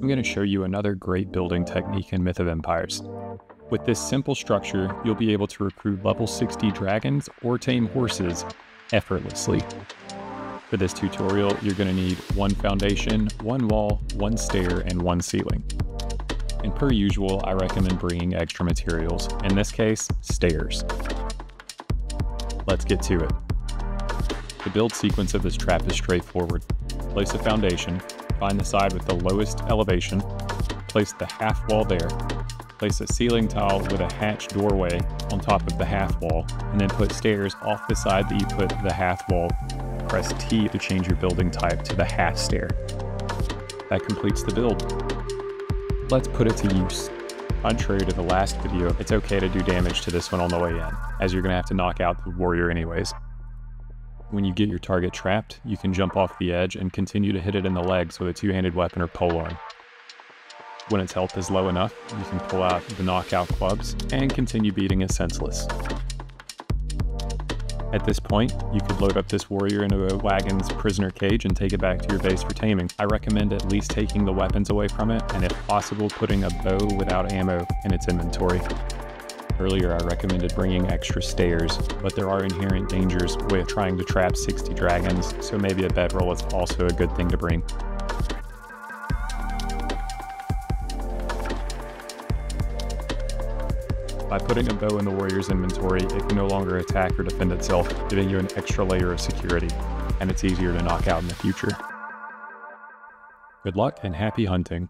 I'm going to show you another great building technique in Myth of Empires. With this simple structure, you'll be able to recruit level 60 dragons or tame horses effortlessly. For this tutorial, you're going to need one foundation, one wall, one stair, and one ceiling. And per usual, I recommend bringing extra materials, in this case, stairs. Let's get to it. The build sequence of this trap is straightforward. Place a foundation, find the side with the lowest elevation, place the half wall there, place a ceiling tile with a hatch doorway on top of the half wall, and then put stairs off the side that you put the half wall. Press T to change your building type to the half stair. That completes the build. Let's put it to use. Contrary to the last video, it's okay to do damage to this one on the way in, as you're going to have to knock out the warrior anyways. When you get your target trapped, you can jump off the edge and continue to hit it in the legs with a two-handed weapon or polearm. When its health is low enough, you can pull out the knockout clubs and continue beating it senseless. At this point, you could load up this warrior into a wagon's prisoner cage and take it back to your base for taming. I recommend at least taking the weapons away from it, and if possible, putting a bow without ammo in its inventory. Earlier, I recommended bringing extra stairs, but there are inherent dangers with trying to trap 60 dragons, so maybe a bedroll is also a good thing to bring. By putting a bow in the warrior's inventory, it can no longer attack or defend itself, giving you an extra layer of security, and it's easier to knock out in the future. Good luck and happy hunting!